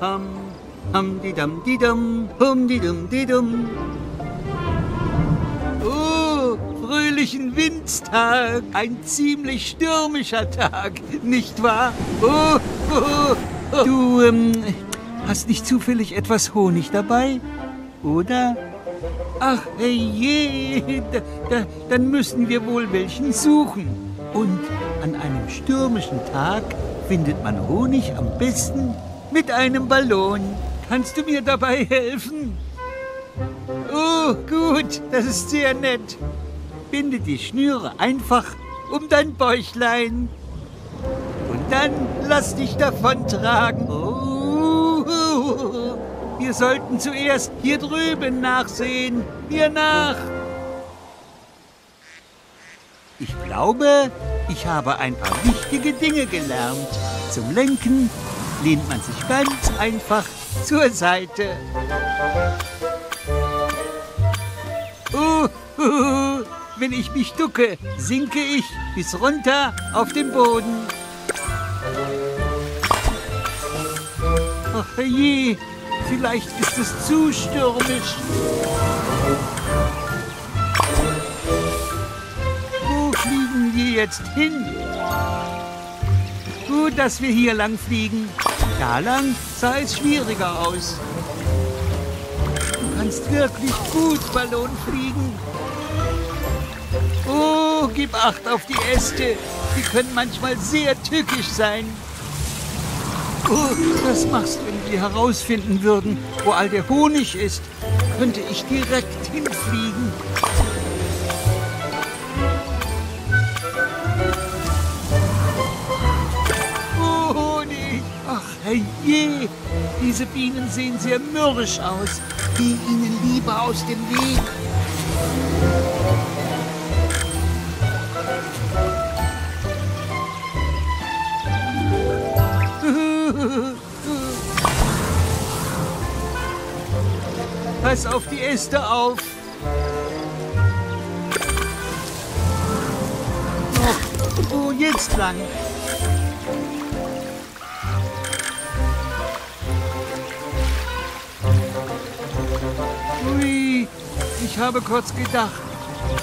Hum, hum-di-dum-di-dum, hum-di-dum-di-dum. Oh, fröhlichen Windstag. Ein ziemlich stürmischer Tag, nicht wahr? Oh, oh, oh. Du, hast nicht zufällig etwas Honig dabei, oder? Ach, herrje, dann müssen wir wohl welchen suchen. Und an einem stürmischen Tag findet man Honig am besten mit einem Ballon. Kannst du mir dabei helfen? Oh, gut, das ist sehr nett. Binde die Schnüre einfach um dein Bäuchlein. Und dann lass dich davontragen. Oh. Wir sollten zuerst hier drüben nachsehen. Hier nach. Ich glaube, ich habe ein paar wichtige Dinge gelernt. Zum Lenken lehnt man sich ganz einfach zur Seite. Wenn ich mich ducke, sinke ich bis runter auf den Boden. Ach je, vielleicht ist es zu stürmisch. Wo fliegen wir jetzt hin? Gut, dass wir hier lang fliegen. Da lang sah es schwieriger aus. Du kannst wirklich gut Ballon fliegen. Oh, gib Acht auf die Äste. Die können manchmal sehr tückisch sein. Oh, was machst du, wenn wir herausfinden würden, wo all der Honig ist? Könnte ich direkt hinfliegen. Oh, Honig! Ach, herrje! Diese Bienen sehen sehr mürrisch aus. Geh ihnen lieber aus dem Weg. Pass auf die Äste auf. Oh, jetzt lang. Ui, ich habe kurz gedacht,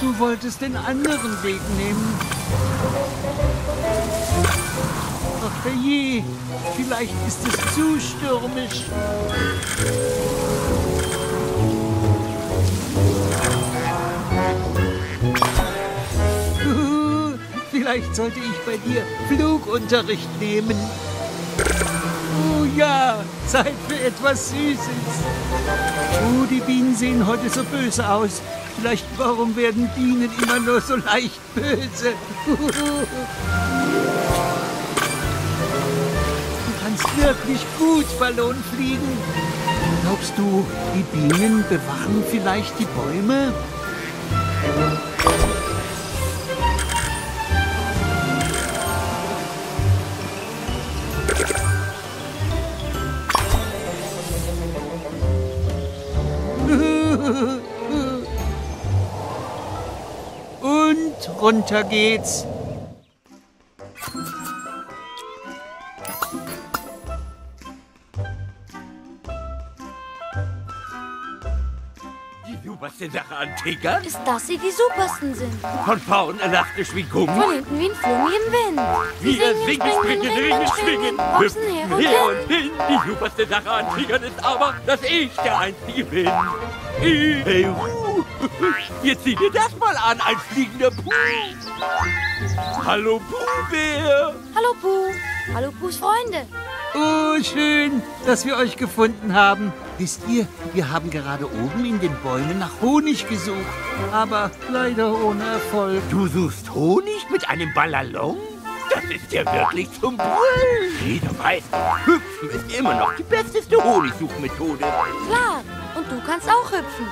du wolltest den anderen Weg nehmen. Ach je, vielleicht ist es zu stürmisch. Vielleicht sollte ich bei dir Flugunterricht nehmen. Oh ja, Zeit für etwas Süßes. Oh, die Bienen sehen heute so böse aus. Vielleicht warum werden Bienen immer nur so leicht böse? Du kannst wirklich gut Ballon fliegen. Glaubst du, die Bienen bewachen vielleicht die Bäume? Runter geht's. Die supersten Sache an Tiggern ist, dass sie die supersten sind. Von vorn erlachtisch wie Gummi. Von hinten wie ein Flummi im Wind. Wir singen, schwingen, hüpfen her und hin. Die superste Sache an Tiggern ist aber, dass ich der Einzige bin. Jetzt sieh dir das mal an, ein fliegender Puh. Hallo, Puh-Bär. Hallo, Puh. Hallo, Puhs Freunde. Oh, schön, dass wir euch gefunden haben. Wisst ihr, wir haben gerade oben in den Bäumen nach Honig gesucht. Aber leider ohne Erfolg. Du suchst Honig mit einem Ballon? Das ist ja wirklich zum Brüllen. Jeder weiß, hüpfen ist immer noch die besteste Honigsuchmethode. Klar. Und du kannst auch hüpfen.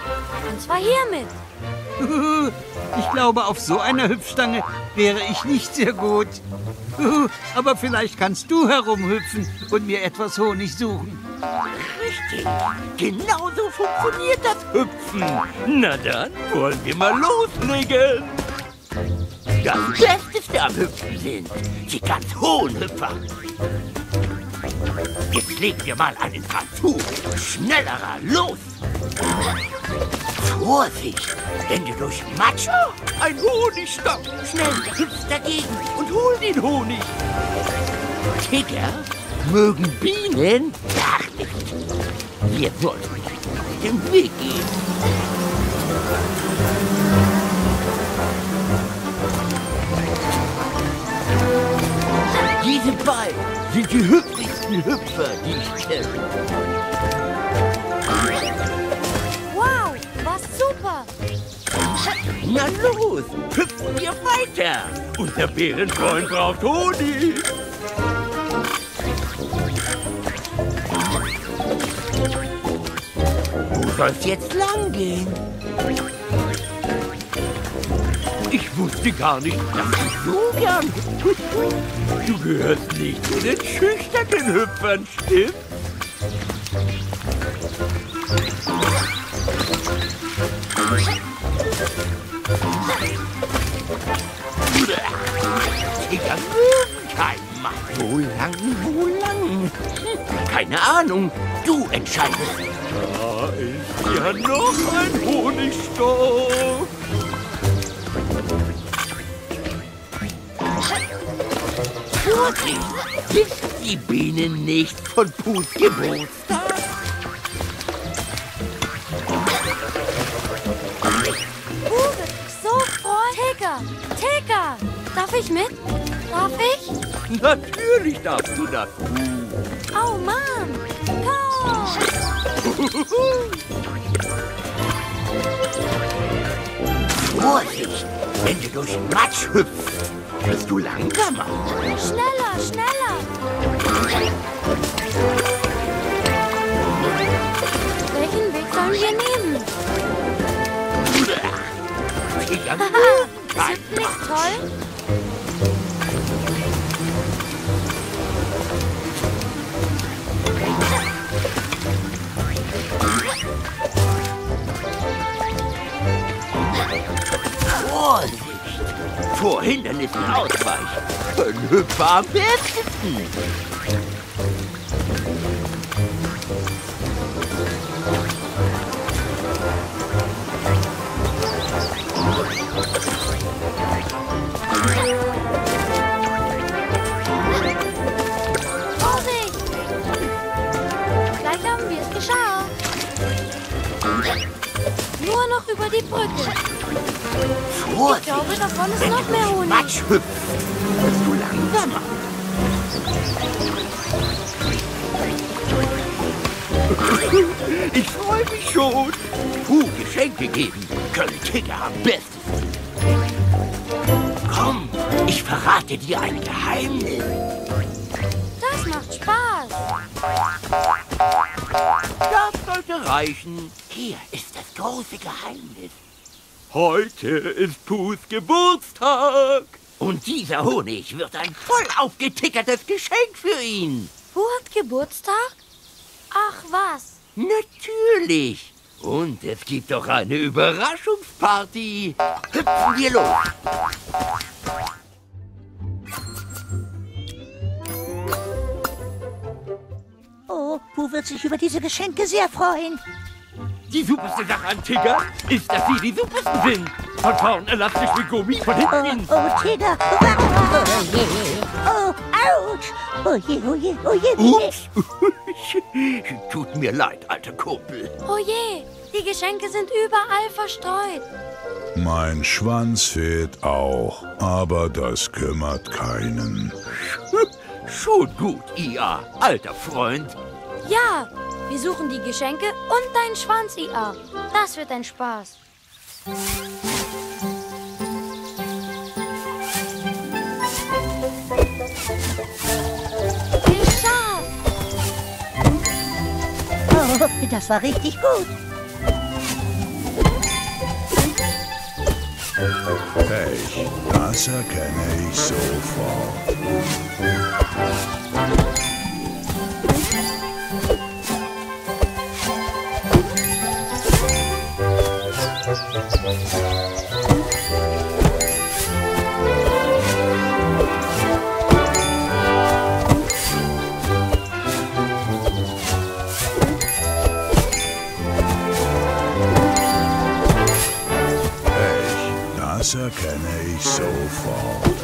Und zwar hiermit. Ich glaube, auf so einer Hüpfstange wäre ich nicht sehr gut. Aber vielleicht kannst du herumhüpfen und mir etwas Honig suchen. Richtig. Genau so funktioniert das Hüpfen. Na dann wollen wir mal loslegen. Das Besteste am Hüpfen sind die ganz hohen Hüpfer. Jetzt legen wir mal einen Partout. Schnellerer, los! Vorsicht, wenn du durch Matsch... Ja, ein Honigstock! Schnell, hüpf dagegen und hol den Honig! Tigger mögen Bienen? Ach, nicht. Wir wollen uns den Weg gehen. Diese beiden sind die hübschesten Hüpfer, die ich kenne. Wow, was super! Na los, hüpfen wir weiter! Unser Bärenfreund braucht Honig! Wo soll's jetzt lang gehen? Ich wusste gar nicht, dass ich so gern. Du gehörst nicht zu den schüchternen Hüpfern, stimmt? Tigger mögen keinen Mann. Wo lang, wo lang? Keine Ahnung, du entscheidest. Da ist ja noch ein Honigstock. Vorsicht, wissen die Bienen nicht von Pus Geburtstag? So freut. Tigger, Tigger, darf ich mit? Darf ich? Natürlich darfst du das. Oh Mann, komm! Vorsicht, wenn du durch den Matsch hüpfst, wirst du langsamer. Schneller, schneller! Welchen Weg sollen wir nehmen? Haha, ist nicht toll? Vorsicht! Vor Hindernissen ausweichen! Ein Hüpfer am besten! Vorsicht! Gleich haben wir es geschafft. Nur noch über die Brücke. Vorsicht! Ich glaube, davon ist noch mehr Honig. Matsch hüpft, bist du langsamer. Ich freue mich schon. Puh, Geschenke geben können Tigger am besten. Komm, ich verrate dir ein Geheimnis. Das macht Spaß. Das sollte reichen. Hier ist das große Geheimnis. Heute ist Pus Geburtstag. Und dieser Honig wird ein voll aufgetickertes Geschenk für ihn. Puh hat Geburtstag? Ach was. Natürlich. Und es gibt doch eine Überraschungsparty. Hüpfen wir los. Oh, Puh wird sich über diese Geschenke sehr freuen. Die superste Sache an Tigger ist, dass sie die supersten sind. Von vorn elastisch mit Gummi, von hinten. Oh, oh Tigger. Oh, ouch. Oh je, oh je, oh je. Ups. Tut mir leid, alter Kumpel. Oh je, die Geschenke sind überall verstreut. Mein Schwanz fehlt auch, aber das kümmert keinen. Schon gut, I.A., alter Freund. Ja. Wir suchen die Geschenke und deinen Schwanz, I.A. Das wird ein Spaß. Geschafft! Oh, das war richtig gut. Pech, das erkenne ich sofort. Besser kenne ich sofort.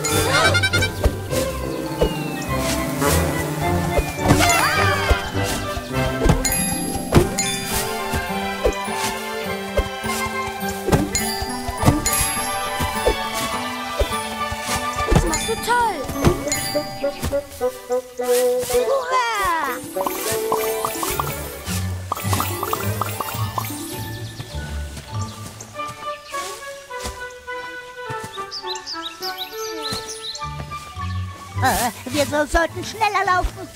Wir sollten schneller laufen.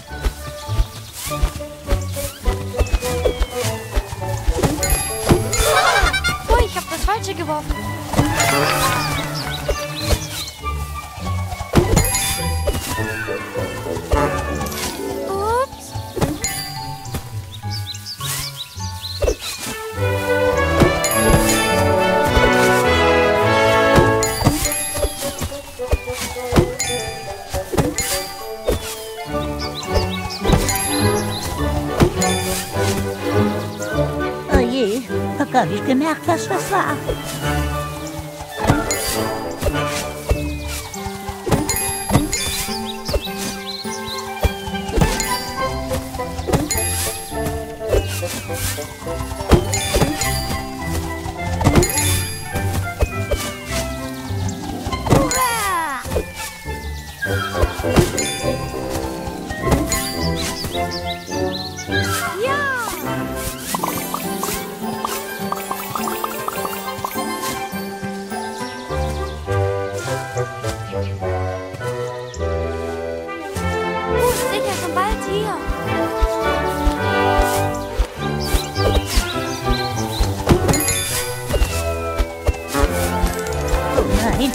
Oh, ich habe das Falsche geworfen. Ups. Oh je, hab ich gemerkt, was das war.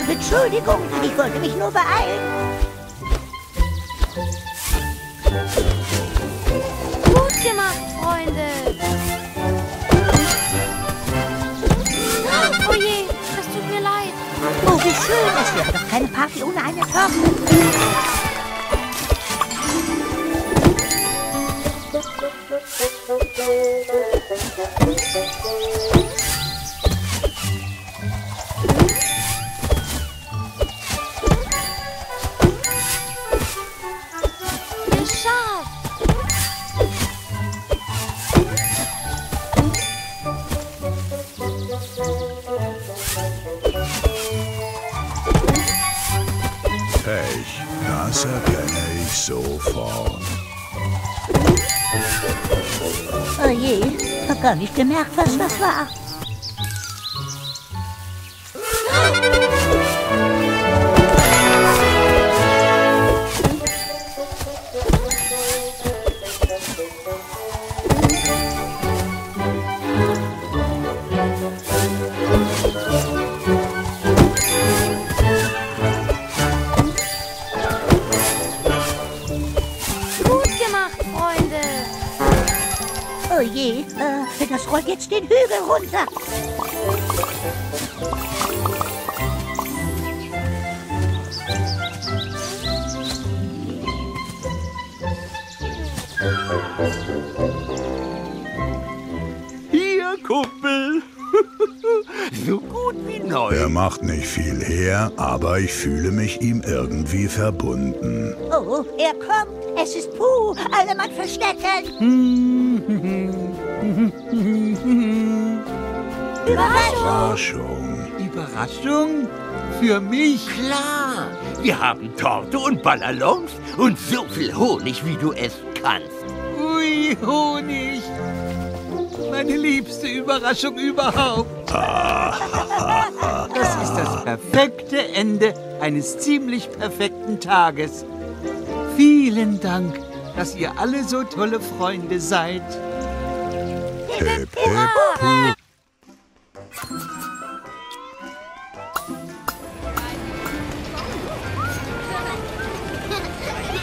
Entschuldigung, ich wollte mich nur beeilen. Gut gemacht, Freunde. Oh je, das tut mir leid. Oh, wie schön. Es wäre doch keine Party ohne eine Torte. Das erkenne ich sofort. Oh je, hab gar nicht gemerkt, was das war. Das rollt jetzt den Hügel runter. Hier, Kumpel. So gut wie neu. Er macht nicht viel her, aber ich fühle mich ihm irgendwie verbunden. Oh, er kommt. Es ist Puh. Alle Mann verstecken. Überraschung! Überraschung? Für mich? Klar! Wir haben Torte und Ballons und so viel Honig, wie du essen kannst. Ui, Honig! Meine liebste Überraschung überhaupt! Das ist das perfekte Ende eines ziemlich perfekten Tages. Vielen Dank, dass ihr alle so tolle Freunde seid. Hip, hip, Puh.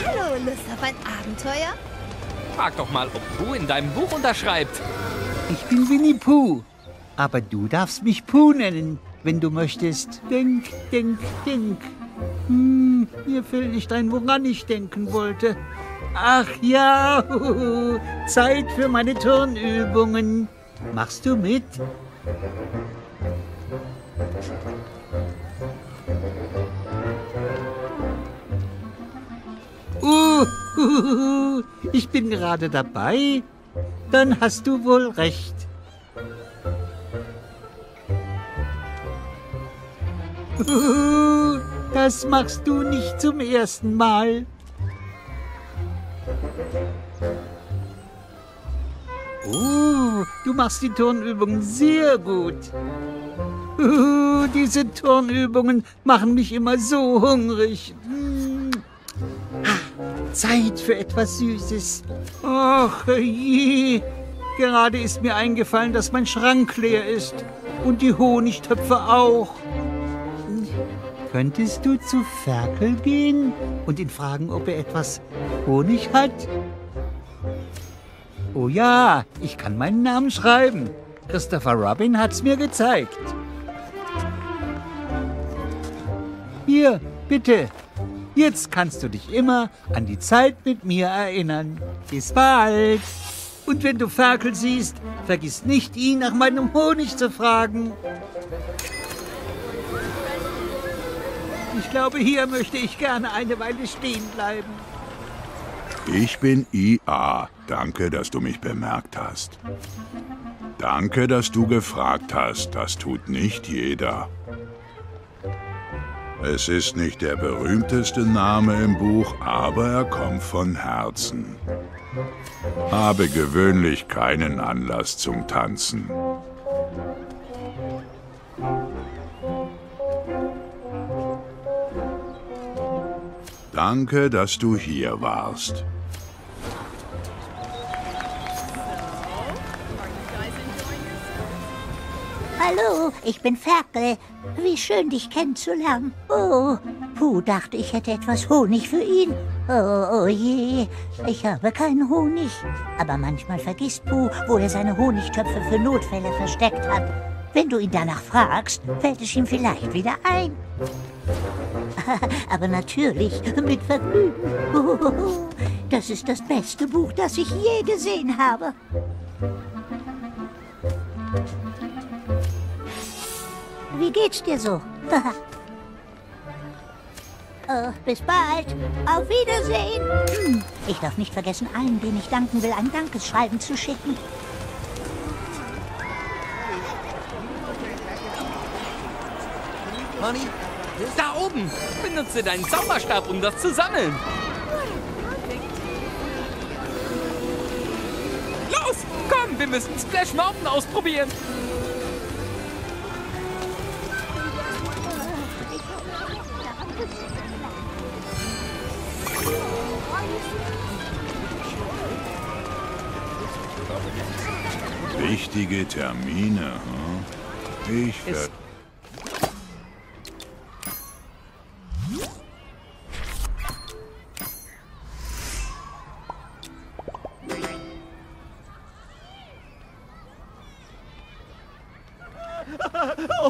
Hallo, Lust auf ein Abenteuer? Frag doch mal, ob Puh in deinem Buch unterschreibt. Ich bin Winnie Puh, aber du darfst mich Puh nennen, wenn du möchtest. Denk, denk, denk. Mir fällt nicht ein, woran ich denken wollte. Ach ja, Zeit für meine Turnübungen. Machst du mit? Ich bin gerade dabei. Dann hast du wohl recht. Das machst du nicht zum ersten Mal. Du machst die Turnübungen sehr gut. Diese Turnübungen machen mich immer so hungrig. Zeit für etwas Süßes. Ach je, gerade ist mir eingefallen, dass mein Schrank leer ist und die Honigtöpfe auch. Könntest du zu Ferkel gehen und ihn fragen, ob er etwas Honig hat? Oh ja, ich kann meinen Namen schreiben. Christopher Robin hat's mir gezeigt. Hier, bitte. Jetzt kannst du dich immer an die Zeit mit mir erinnern. Bis bald. Und wenn du Ferkel siehst, vergiss nicht, ihn nach meinem Honig zu fragen. Ich glaube, hier möchte ich gerne eine Weile stehen bleiben. Ich bin I.A. Danke, dass du mich bemerkt hast. Danke, dass du gefragt hast. Das tut nicht jeder. Es ist nicht der berühmteste Name im Buch, aber er kommt von Herzen. Habe gewöhnlich keinen Anlass zum Tanzen. Danke, dass du hier warst. Hallo, ich bin Ferkel. Wie schön, dich kennenzulernen. Oh, Puh dachte, ich hätte etwas Honig für ihn. Oh je, ich habe keinen Honig. Aber manchmal vergisst Puh, wo er seine Honigtöpfe für Notfälle versteckt hat. Wenn du ihn danach fragst, fällt es ihm vielleicht wieder ein. Aber natürlich mit Vergnügen. Das ist das beste Buch, das ich je gesehen habe. Wie geht's dir so? Bis bald. Auf Wiedersehen. Ich darf nicht vergessen, allen, denen ich danken will, ein Dankeschreiben zu schicken. Honey, da oben! Benutze deinen Zauberstab, um das zu sammeln. Los, komm, wir müssen Splash Mountain ausprobieren. Wichtige Termine, hm? Ich werde...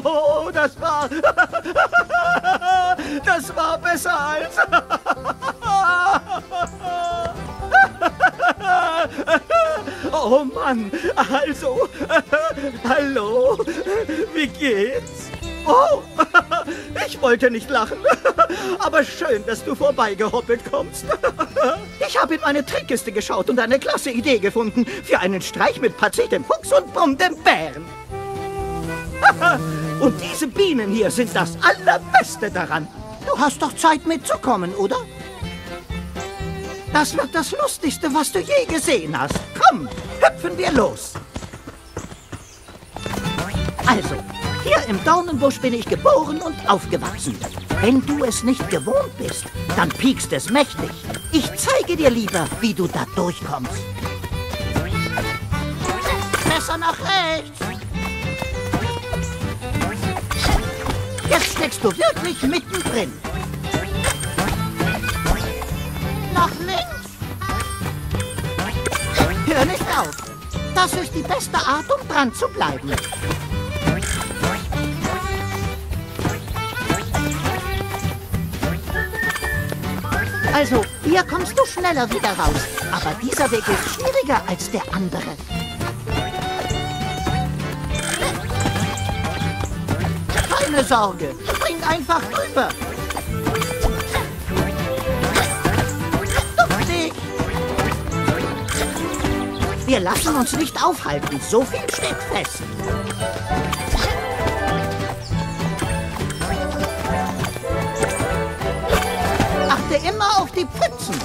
Oh, das war besser als... Oh Mann, also, hallo, wie geht's? Oh, ich wollte nicht lachen, aber schön, dass du vorbeigehoppelt kommst. Ich habe in meine Trickkiste geschaut und eine klasse Idee gefunden für einen Streich mit Pazzi, dem Fuchs und Brumm, dem Bären. Und diese Bienen hier sind das Allerbeste daran. Du hast doch Zeit mitzukommen, oder? Das wird das Lustigste, was du je gesehen hast. Komm, hüpfen wir los. Also, hier im Dornenbusch bin ich geboren und aufgewachsen. Wenn du es nicht gewohnt bist, dann piekst es mächtig. Ich zeige dir lieber, wie du da durchkommst. Besser nach rechts. Jetzt steckst du wirklich mittendrin. Nach links. Hör nicht auf. Das ist die beste Art, um dran zu bleiben. Also, hier kommst du schneller wieder raus. Aber dieser Weg ist schwieriger als der andere. Keine Sorge, Spring einfach rüber. Duck dich. Wir lassen uns nicht aufhalten. So viel steht fest. Achte immer auf die Pfützen.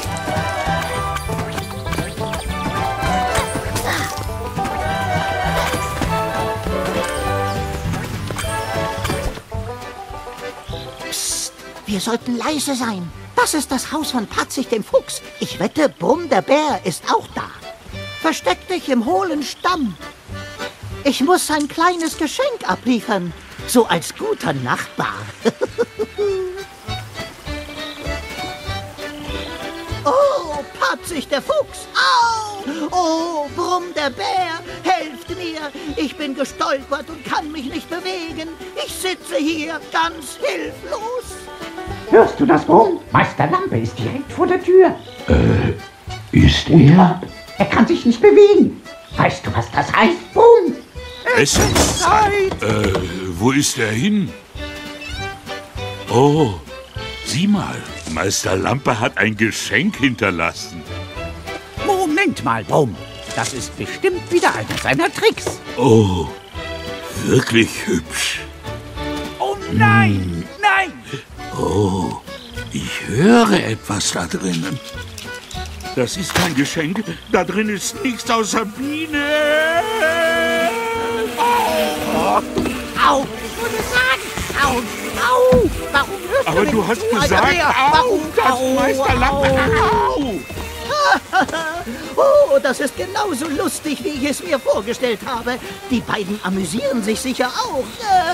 Wir sollten leise sein. Das ist das Haus von Pazzi, dem Fuchs. Ich wette, Brumm, der Bär, ist auch da. Versteck dich im hohlen Stamm. Ich muss sein kleines Geschenk abliefern. So als guter Nachbar. Oh, Pazzi, der Fuchs. Au! Oh, Brumm, der Bär, helft mir. Ich bin gestolpert und kann mich nicht bewegen. Ich sitze hier ganz hilflos. Hörst du das, Brumm? Meister Lampe ist direkt vor der Tür. Ist er? Er kann sich nicht bewegen. Weißt du, was das heißt, Brumm? Essenszeit. Wo ist er hin? Oh, sieh mal. Meister Lampe hat ein Geschenk hinterlassen. Moment mal, Brumm. Das ist bestimmt wieder einer seiner Tricks. Oh, wirklich hübsch. Oh nein, nein. Oh, ich höre etwas da drinnen. Das ist kein Geschenk. Da drin ist nichts außer Biene. Au! Au! Au! Au! Warum hörst du? Aber du hast gesagt, au! Das Meisterlampe! Au! Oh, das ist genauso lustig, wie ich es mir vorgestellt habe. Die beiden amüsieren sich sicher auch.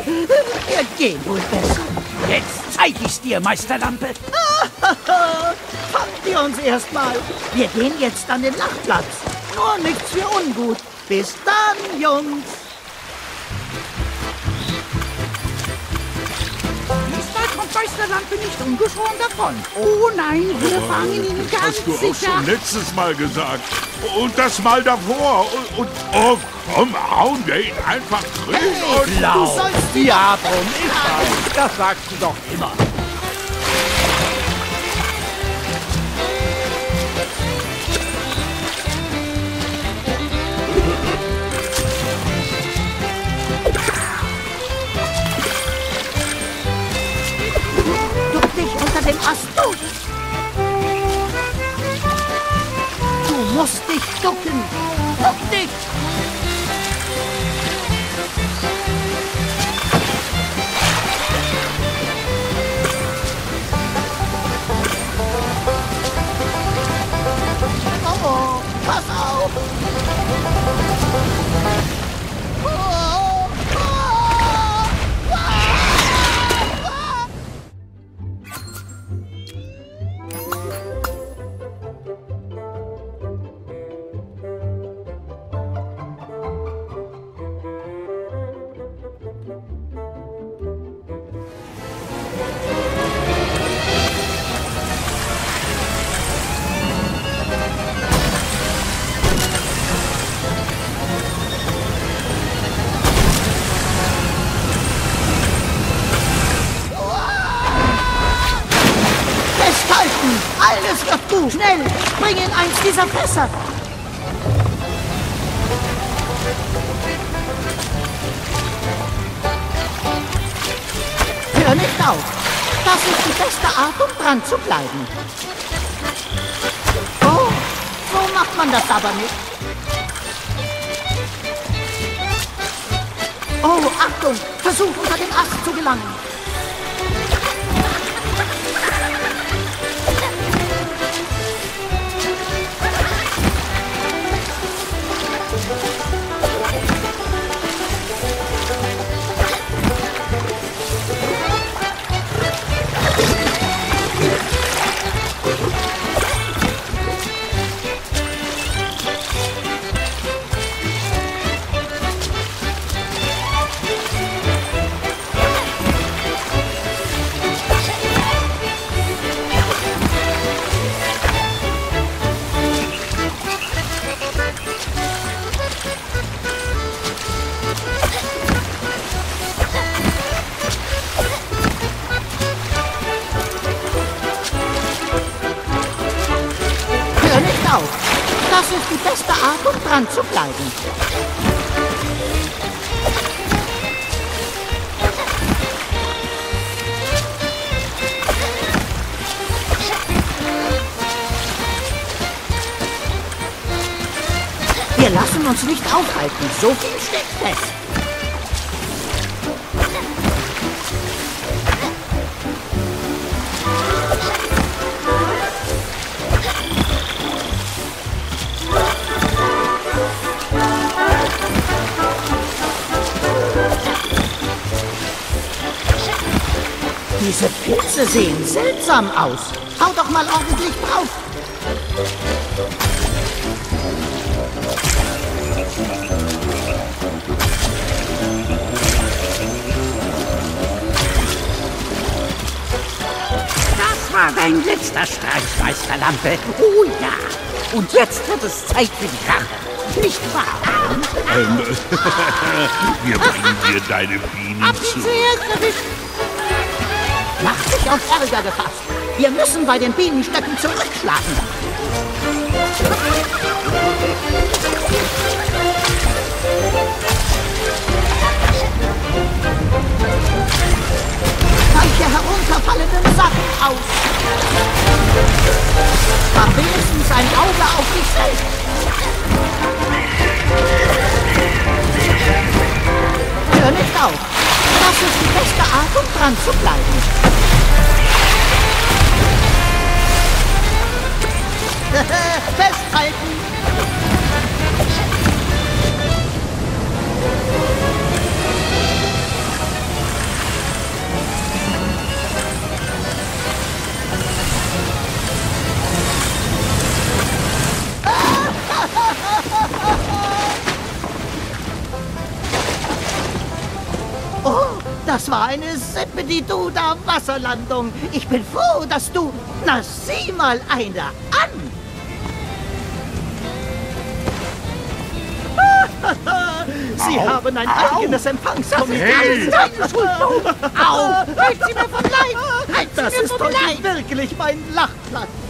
Wir gehen wohl besser. Jetzt zeig ich's dir, Meisterlampe. Fangt ihr uns erstmal. Wir gehen jetzt an den Nachtplatz. Nur nichts für ungut. Bis dann, Jungs. Diesmal kommt Meisterlampe nicht ungeschoren davon. Oh nein, wir fangen ihn ganz sicher. Das hast du auch schon letztes Mal gesagt. Und das Mal davor. Und oh komm, hauen wir ihn einfach drin. Hey, und du sollst ihn Brumm, ich weiß. Das sagst du doch immer. Dem Ast, du musst dich ducken. Duck dich. Oh, pass auf. Alles wird gut. Schnell, bring in eins dieser Fässer. Hör nicht auf. Das ist die beste Art, um dran zu bleiben. Oh, so macht man das aber nicht. Oh, Achtung, versuch unter den Ast zu gelangen. Art, um dran zu bleiben. Wir lassen uns nicht aufhalten, so viel steckt fest. Diese Pilze sehen seltsam aus. Hau doch mal ordentlich drauf. Das war dein letzter Streich, Meister Lampe. Oh ja. Und jetzt wird es Zeit für die Rache. Nicht wahr? Wir bringen dir deine Bienen ab zu. Macht sich auf Ärger gefasst. Wir müssen bei den Bienenstöcken zurückschlagen. Weiche herunterfallenden Sachen aus. Hab wenigstens ein Auge auf dich selbst. Hör nicht auf. Das ist die beste Art, um dran zu bleiben. Festhalten! Das war eine Sippe, die Duda-Wasserlandung. Ich bin froh, dass du... Na, sieh mal einer an! Sie haben ein eigenes Empfangskomitee. Hey. Das ist deine Schuld. Au! Halt sie mir vom Leib! Halt sie mir vom Leib! Das ist doch wirklich mein Lachplatz.